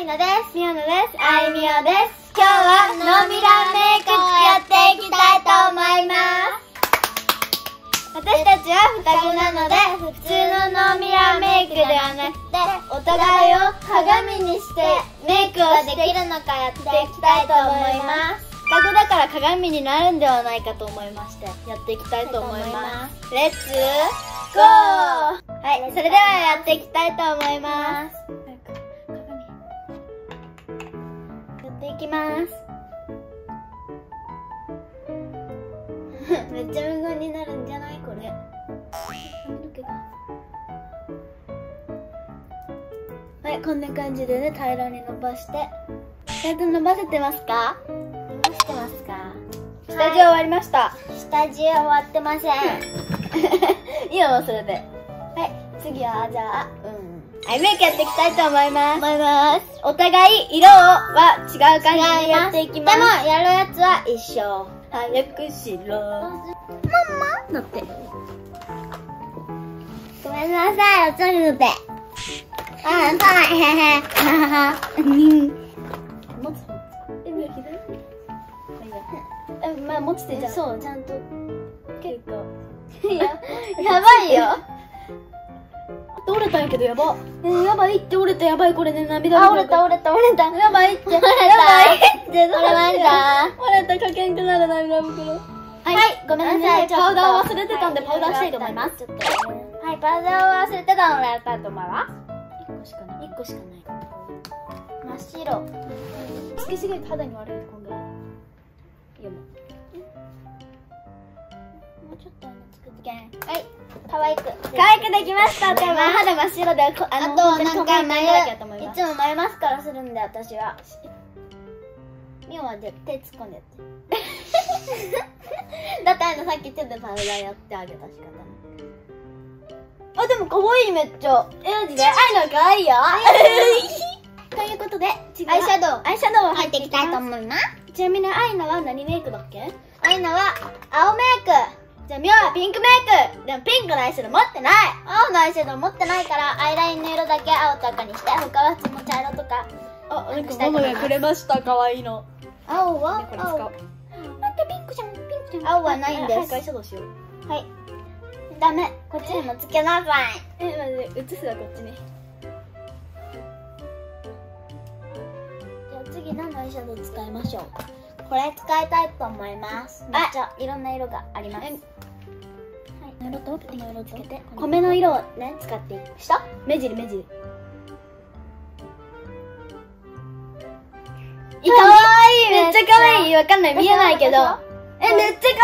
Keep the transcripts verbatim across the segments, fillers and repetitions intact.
いのです。みおのです。あいみおです。今日はノーミラーメイクをやっていきたいと思います。私たちは双子なので、普通のノーミラーメイクではなくて、お互いを鏡にしてメイクをできるのかやっていきたいと思います。双子だから鏡になるんではないかと思いまして、やっていきたいと思います。レッツゴー！はい、それではやっていきたいと思います。いきますめっちゃ無言になるんじゃないこれ。はい、こんな感じでね、平らに伸ばして。ちゃんと伸ばせてますか？伸ばしてますか？下地終わりました。下地終わってません。いいよ、もうそれで。はい、次はじゃあ、うん。はい、メイクやっていきたいと思います。思います。お互い、色は違う感じでやっていきます。でも、やるやつは一緒。早くしろ。ママだって。ごめんなさい、お茶に乗って。あ、大変。へへ。ははは。持つ。え、もう左？え、まあ、持つってじゃん。そう、ちゃんと。結構。や、やばいよ。折れたんやけどやば。ね、やばいって折れたやばいこれね涙。あ折れた折れた折れた。やばいって。やばいって。折れた。折れたかけんくなる涙袋。はい、はい、ごめんなさい。パウダーを忘れてたんでパウダーしたいと思います。ちょっと。はいパウダーを忘れてたのでやったと思います。一個しかない。一個しかない。真っ白。つけすぎて肌に悪い今度。いやもう。もうちょっと。はい、可愛く可愛くできました。でも肌真っ白で、あとなんか眉、いつも眉マスカラするんで私は。ミオは手突っ込んでやって。だってあのさっき手でパウダーやってあげた仕方。あでも可愛いめっちゃ。えマジで。あいの可愛いよ。ということで次はアイシャドウアイシャドウを入っていきたいと思います。ちなみにアイナは何メイクだっけ？アイナは青メイク。じゃあ、みおはピンクメイク！でもピンクのアイシャドウ持ってない！青のアイシャドウ持ってないから、アイラインの色だけ青と赤にして、他は普通の茶色とか。あ、なんかママがくれました、かわいいの。青は？青。なんかピンクじゃん、ピンクじゃん。青はないんです。早くアイシャドウしよう。はい。ダメ、こっちにもつけなさい。え、待って、映すわ、こっちに。じゃあ次、何のアイシャドウ使いましょう。これ使いたいと思います。めっちゃいろんな色があります。色とこの色つけて米の色をね使っていく下目尻目尻かわいいめっちゃかわいいわかんない見えないけどえめっちゃか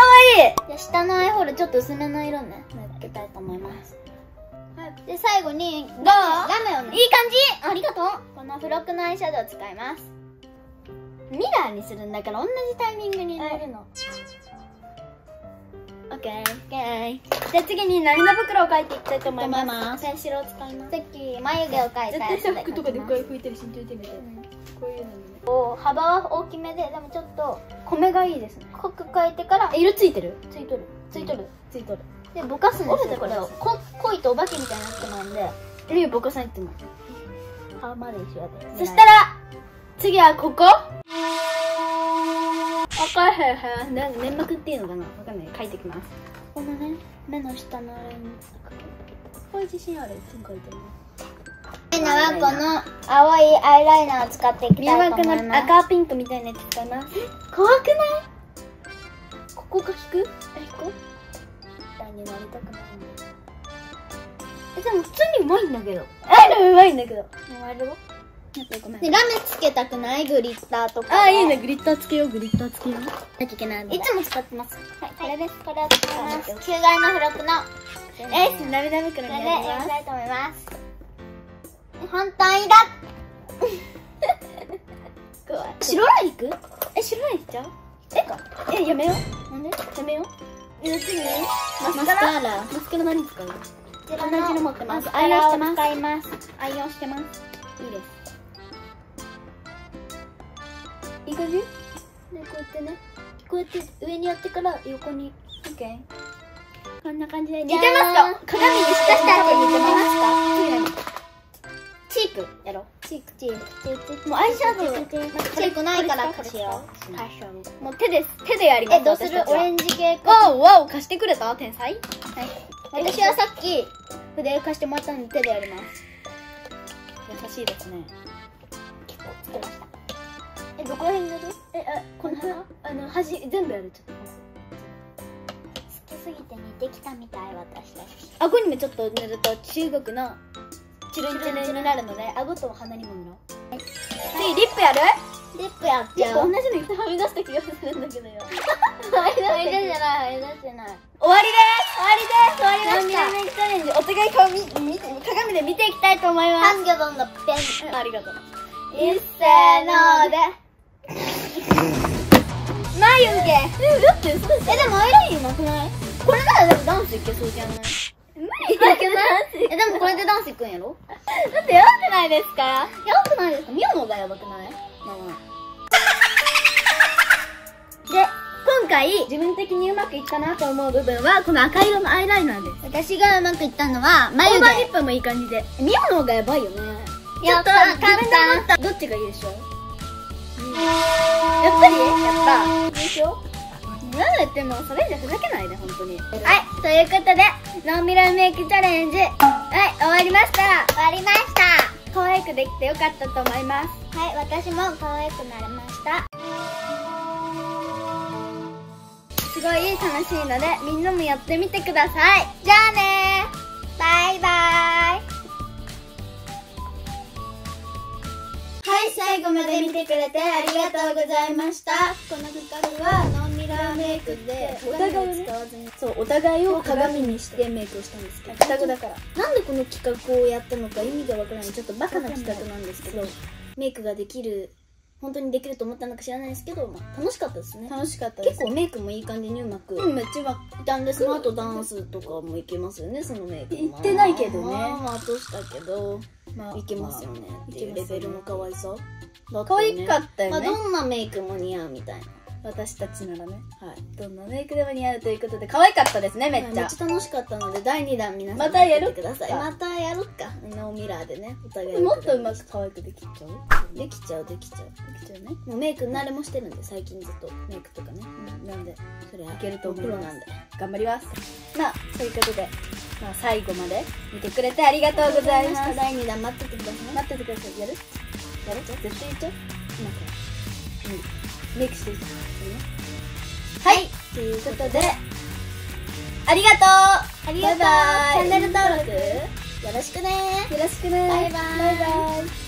わいい下のアイホールちょっと薄めの色ねつけたいと思いますで最後にラメをねいい感じありがとうこの付録のアイシャドウを使いますミラーにするんだから同じタイミングに塗るのオッケーオッケーじゃあ次に涙袋を描いていきたいと思いますペンシルを使いますさっき眉毛を描いたやつで絶対さ服とかでこれ拭いてるしんどいてみてこういうのにね幅は大きめででもちょっと米がいいですね濃く描いてから色ついてるついとるついとるついとるでぼかすんですよこれを濃いとお化けみたいになってもんで色ぼかさないってもあまだ一緒だねそしたら次はここ赤いへんなんか粘膜っていうのかなわかんない描いてきますこのね目の下のあれにこれ自信あるいつも描いてるアイナはこの青いアイライナーを使っていきたいと思いますの赤ピンクみたいなやつ使います怖くないここが引くえ引くみたいになりたくないえでも普通にうまいんだけどえでもうまいんだけど回るよでラメつけたくないグリッターとかあいいねグリッターつけようグリッターつけようなきゃいけないのでいつも使ってますはいこれですこれを使います旧顔の付録のエース涙袋になりますこれでやりたいと思います本当にだ白ラインいくえ白ラインいっちゃうええやめようなんでやめようえ次マスカラマスカラ何使う同じの持ってます愛用してます愛用してますいいですいい感じ？で、こうやってね、こうやって上にやってから横に、オッケー。こんな感じで似てますか？鏡に浸した後に似てますか？チークやろう。口口。もうアイシャドウ軽くないからこれしよう。もう手です手でやります。えどうする？オレンジ系。わおわお貸してくれた天才。はい。私はさっき筆貸してもらったんで手でやります。優しいですね。結構つけました。えどこら辺塗る？えあこの辺あの端全部やるちょっと。すぎて似てきたみたい私たち。顎にもちょっと塗ると中国のチルンチルンになるので、顎と鼻にも塗ろう。はい、次リップやる？リップやっちゃう。同じのいっぱいはみ出した気がするんだけどよ。はみ出してないはみ出してない。終わりです。終わりです。終わりました。チャレンジお互い顔見見鏡で見ていきたいと思います。ハンギョドンのペン。ありがとう。いっせーので。ないよけ。えだってえでもアイラインなくない？これならでもダンスいけそうじゃない？無理いけない。えでもこれでダンスいくんやろ？だってやばくないですか？やばくないですか？ミオのがやばくない？で今回自分的にうまくいったなと思う部分はこの赤色のアイライナーです。私がうまくいったのは眉毛。オーバーリップもいい感じで。ミオのがやばいよね。やった簡単。どっちがいいでしょう？やっぱりやっぱ。でしょ？なんで言ってもそれじゃふざけないで本当に。はいということでノーミラーメイクチャレンジはい終わりました。終わりました。可愛くできてよかったと思います。はい私も可愛くなれました。すごい楽しいのでみんなもやってみてください。じゃあねーバイバーイ。はい、最後まで見てくれてありがとうございました。この企画はノンミラーメイクでお互いを使わずに、そう、お互いを鏡にしてメイクをしたんですけど、企画だから。なんでこの企画をやったのか意味がわからない、ちょっとバカな企画なんですけど、メイクができる、本当にできると思ったのか知らないですけど、まあ、楽しかったですね。楽しかったです。結構メイクもいい感じにうまく。うん、めっちゃいたんです。その後ダンスとかもいけますよね、そのメイクも。いってないけどね。まあ、落としたけど。まあ、いけますよねっていうレベルの可愛さだったね。可愛かったよね。どんなメイクも似合うみたいな。私たちならね、はい、どんなメイクでも似合うということで可愛かったですね。めっちゃめっちゃ楽しかったのでだいにだん皆さんまたやるください。またやろっか。ノーミラーでねお互いもっとうまく可愛くできちゃうできちゃうできちゃうできちゃうね。もうメイク慣れもしてるんで最近ずっとメイクとかね、なんでそれいけると思うプロなんで頑張ります。まあということでまあ最後まで見てくれてありがとうございました。だいにだん待っててください。待っててください。やる？やる？絶対いっちゃう？うん。メイクしていいですか？はい。ということで、ありがとう！ありがとう！バイバイ！チャンネル登録よろしくね！よろしくね！バイバイ！バイバイ！